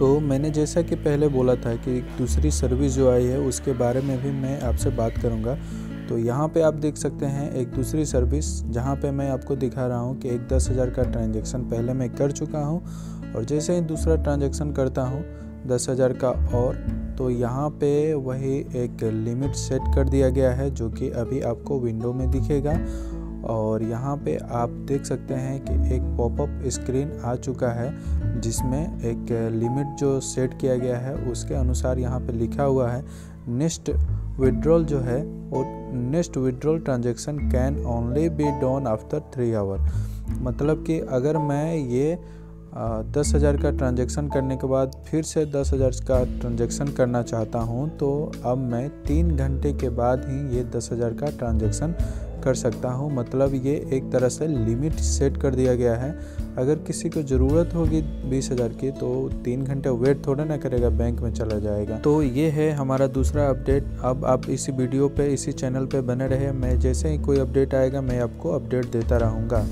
तो मैंने जैसा कि पहले बोला था कि दूसरी सर्विस जो आई है उसके बारे में भी मैं आपसे बात करूँगा। तो यहाँ पे आप देख सकते हैं एक दूसरी सर्विस जहाँ पे मैं आपको दिखा रहा हूँ कि एक 10,000 का ट्रांजैक्शन पहले मैं कर चुका हूँ और जैसे ही दूसरा ट्रांजैक्शन करता हूँ 10,000 का और, तो यहाँ पे वही एक लिमिट सेट कर दिया गया है जो कि अभी आपको विंडो में दिखेगा। और यहाँ पे आप देख सकते हैं कि एक पॉपअप स्क्रीन आ चुका है जिसमें एक लिमिट जो सेट किया गया है उसके अनुसार यहाँ पे लिखा हुआ है नेक्स्ट विड्रॉल जो है और next withdrawal transaction can only be done after 3 hour. मतलब कि अगर मैं ये 10,000 का ट्रांजेक्शन करने के बाद फिर से 10,000 का ट्रांजेक्शन करना चाहता हूँ तो अब मैं 3 घंटे के बाद ही ये 10,000 का ट्रांजेक्शन कर सकता हूँ। मतलब ये एक तरह से लिमिट सेट कर दिया गया है। अगर किसी को ज़रूरत होगी 20,000 की तो 3 घंटे वेट थोड़ा ना करेगा, बैंक में चला जाएगा। तो ये है हमारा दूसरा अपडेट। अब आप इसी वीडियो पे इसी चैनल पे बने रहे, मैं जैसे ही कोई अपडेट आएगा मैं आपको अपडेट देता रहूँगा।